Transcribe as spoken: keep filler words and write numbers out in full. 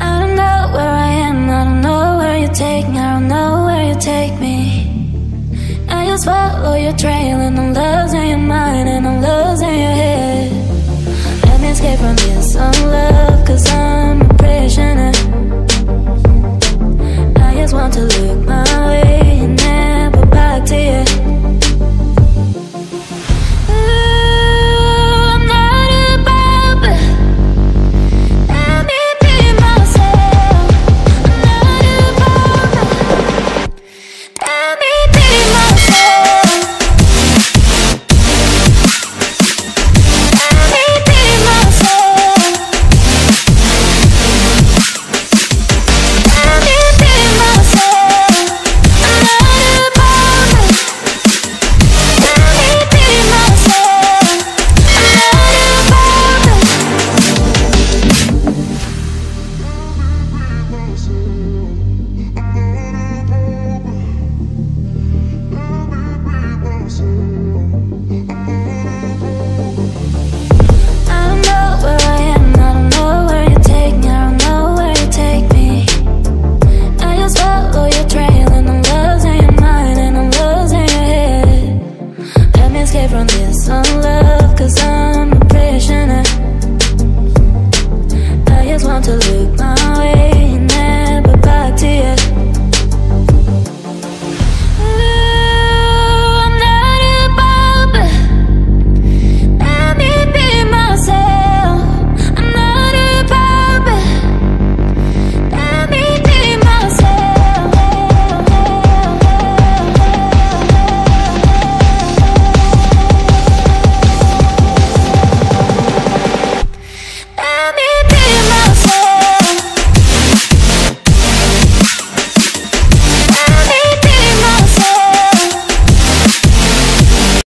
I don't know where I am, I don't know where you take me, I don't know where you take me. I just follow your trail and I'm losing your mind and I'm losing your head. Let me escape from this unlove, cause I'm a prisoner. I just want to look